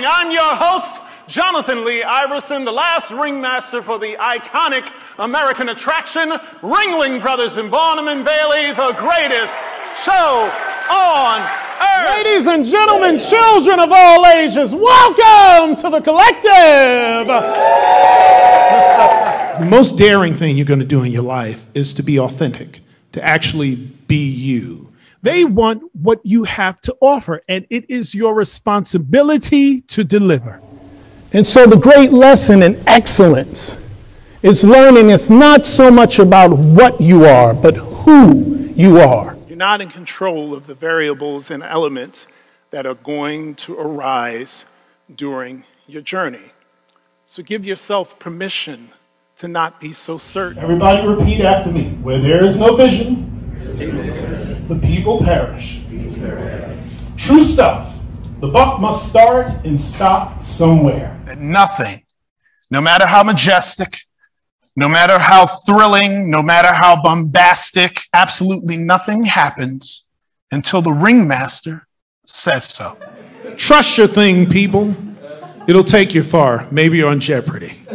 morning, I'm your host, Jonathan Lee Iverson, the last ringmaster for the iconic American attraction, Ringling Brothers and Barnum and Bailey, the greatest show on earth. Ladies and gentlemen, children of all ages, welcome to the collective. The most daring thing you're going to do in your life is to be authentic, to actually be you. They want what you have to offer, and it is your responsibility to deliver. And so the great lesson in excellence is learning it's not so much about what you are, but who you are. You're not in control of the variables and elements that are going to arise during your journey. So give yourself permission to not be so certain. Everybody repeat after me. Where there is no vision, the people perish. True stuff. The buck must start and stop somewhere. And nothing, no matter how majestic, no matter how thrilling, no matter how bombastic, absolutely nothing happens until the ringmaster says so. Trust your thing, people. It'll take you far. Maybe you're on Jeopardy.